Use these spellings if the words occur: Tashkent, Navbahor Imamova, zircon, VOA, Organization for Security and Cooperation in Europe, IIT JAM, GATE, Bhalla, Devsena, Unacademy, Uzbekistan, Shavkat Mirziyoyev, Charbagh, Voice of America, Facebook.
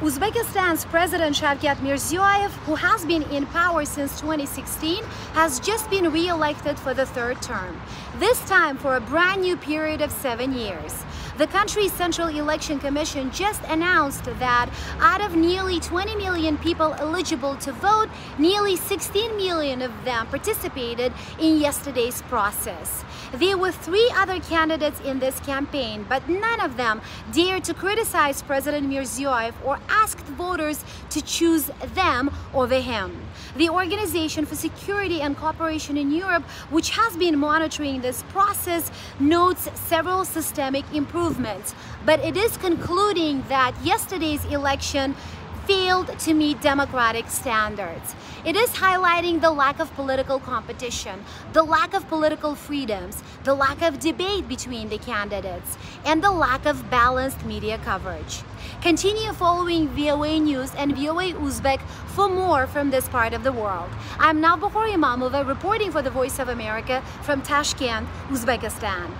Uzbekistan's President Shavkat Mirziyoyev, who has been in power since 2016, has just been re-elected for the third term, this time for a brand new period of 7 years. The country's Central Election Commission just announced that out of nearly 20 million people eligible to vote, nearly 16 million of them participated in yesterday's process. There were three other candidates in this campaign, but none of them dared to criticize President Mirziyoyev or asked voters to choose them over him. The Organization for Security and Cooperation in Europe, which has been monitoring this process, notes several systemic improvements, but it is concluding that yesterday's election failed to meet democratic standards. It is highlighting the lack of political competition, the lack of political freedoms, the lack of debate between the candidates, and the lack of balanced media coverage. Continue following VOA News and VOA Uzbek for more from this part of the world. I'm Navbahor Imamova reporting for the Voice of America from Tashkent, Uzbekistan.